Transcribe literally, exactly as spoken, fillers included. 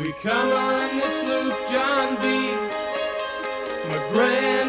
We come on this loop, John B. McGrath.